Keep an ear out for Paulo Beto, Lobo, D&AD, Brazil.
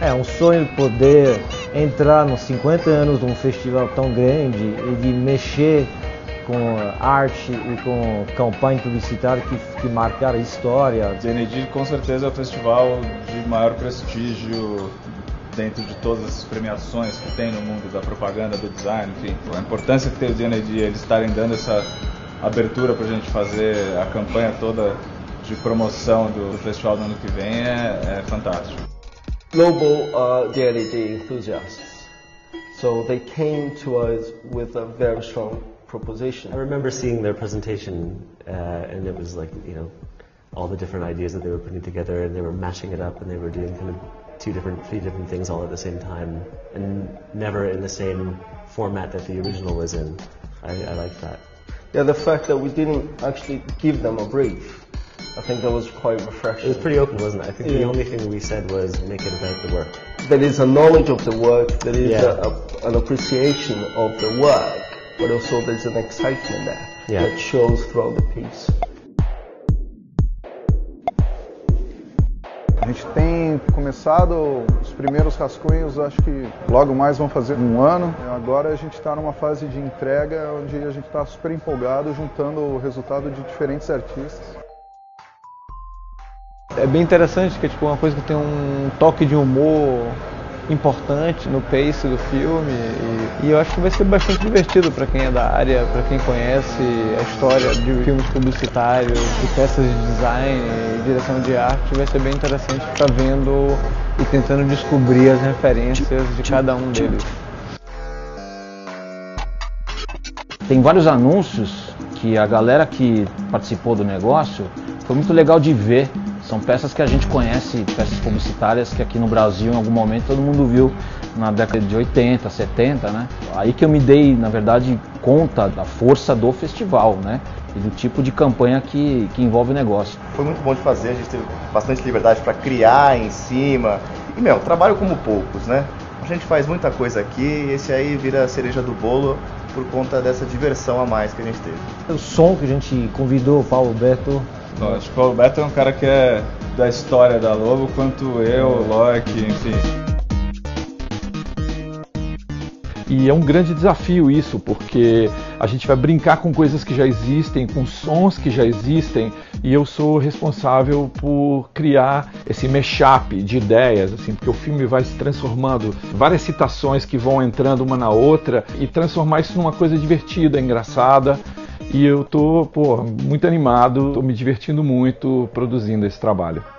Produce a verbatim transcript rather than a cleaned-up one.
É um sonho poder entrar nos cinquenta anos de um festival tão grande e de mexer com arte e com campanha publicitária que, que marcaram a história. D e A D com certeza é o festival de maior prestígio dentro de todas as premiações que tem no mundo da propaganda, do design, enfim. A importância que tem o D e A D, eles estarem dando essa abertura para a gente fazer a campanha toda de promoção do festival do ano que vem é, é fantástico. Global uh, D and A D enthusiasts, so they came to us with a very strong proposition. I remember seeing their presentation, uh, and it was like, you know, all the different ideas that they were putting together, and they were mashing it up, and they were doing kind of two different, three different things all at the same time, and never in the same format that the original was in. I, I like that. Yeah, the fact that we didn't actually give them a brief. I think that was quite refreshing. It was pretty open, wasn't it? I think yeah. The only thing we said was make it about the work. There is a knowledge of the work, there is yeah. a, a, an appreciation of the work, but also there's an excitement there yeah. that shows throughout the piece. A gente tem começado os primeiros rascunhos, acho que logo mais vão fazer um ano. Agora a gente está numa fase de entrega onde a gente está super empolgado, juntando o resultado de diferentes artistas. É bem interessante, que é tipo, uma coisa que tem um toque de humor importante no pace do filme e, e eu acho que vai ser bastante divertido para quem é da área, para quem conhece a história de filmes publicitários, de peças de design e direção de arte. Vai ser bem interessante ficar vendo e tentando descobrir as referências de cada um deles. Tem vários anúncios que a galera que participou do negócio foi muito legal de ver. São peças que a gente conhece, peças publicitárias que aqui no Brasil, em algum momento, todo mundo viu na década de oitenta, setenta, né? Aí que eu me dei, na verdade, conta da força do festival, né? E do tipo de campanha que, que envolve o negócio. Foi muito bom de fazer, a gente teve bastante liberdade para criar em cima. E, meu, trabalho como poucos, né? A gente faz muita coisa aqui e esse aí vira a cereja do bolo por conta dessa diversão a mais que a gente teve. O som que a gente convidou, o Paulo Beto. Não, acho que o Paulo Beto é um cara que é da história da Lobo, quanto eu, o Loki, enfim. E é um grande desafio isso, porque a gente vai brincar com coisas que já existem, com sons que já existem, e eu sou responsável por criar esse mashup de ideias, assim, porque o filme vai se transformando, várias citações que vão entrando uma na outra, e transformar isso numa coisa divertida, engraçada. E eu tô, pô, muito animado, tô me divertindo muito produzindo esse trabalho.